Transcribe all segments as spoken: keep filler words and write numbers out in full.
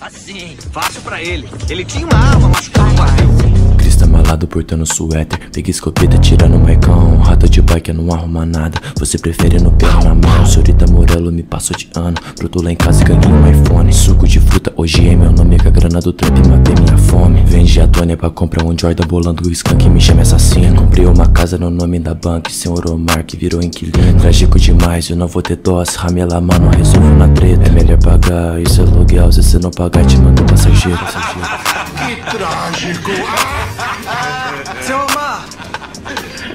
Assim, fácil pra ele. Ele tinha uma arma, machucou o pai. Crista malado portando suéter. Peguei escopeta, tira no maicão. Rata de bike, não arruma nada. Você prefere no pé na mão. Senhorita Morello me passou de ano. Brotou lá em casa e ganhei um iPhone. Suco de fruta, hoje é meu nome. Com a grana do trap matei minha fome. Vendi a Tônia pra comprar um Jordan. Bolando o skunk me chama assassino. Comprei uma casa no nome da banca. Senhor Omar que virou inquilino. Trágico demais, eu não vou ter tosse. Ramela, mano, resolvo na treta. É melhor pagar, isso é aluguel. Se você não pagar, te manda passageiro, passageiro. Que trágico. Seu Omar,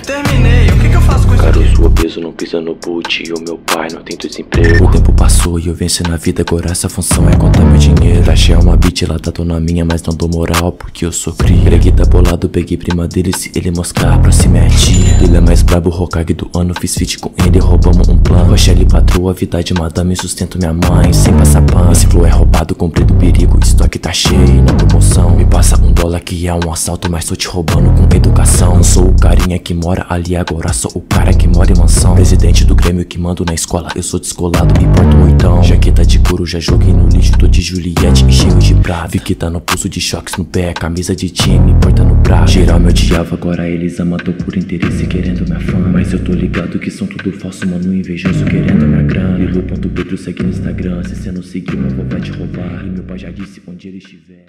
terminei, o que, que eu faço com isso aqui? Caruso obeso não pisa no boot e o meu pai não tem desemprego. O tempo passou e eu venci na vida, agora essa função é contar meu dinheiro. Achei uma beat, ela tá na minha, mas não dou moral porque eu sou cria. Greg tá bolado, peguei prima dele, se ele moscar pra se meter. Ele é mais brabo, Hokage do ano, fiz feat com ele, roubamos um plano. Rochelle patroa, vida de madame, sustento minha mãe sem passar pano. Esse flow é roubado, comprei do perigo, estoque tá cheio na promoção. Me passa um dólar que é um assalto, mas tô te roubando com educação. Não sou o carinha que mora ali, agora sou o cara que mora em mansão. Presidente do Grêmio que mando na escola, eu sou descolado e porto oitão. Jaqueta de couro, já joguei no lixo, tô de Juliette e cheio de prata. Vi que tá no pulso de choques no pé, camisa de time, porta no prato. Geral me odiava, agora eles amam, tô por interesse querendo minha fama. Mas eu tô ligado que são tudo falso, mano invejoso querendo minha grana. E o ponto Pedro segue no Instagram, se você não seguir, meu avô vai te roubar. E meu pai já disse onde ele estiver.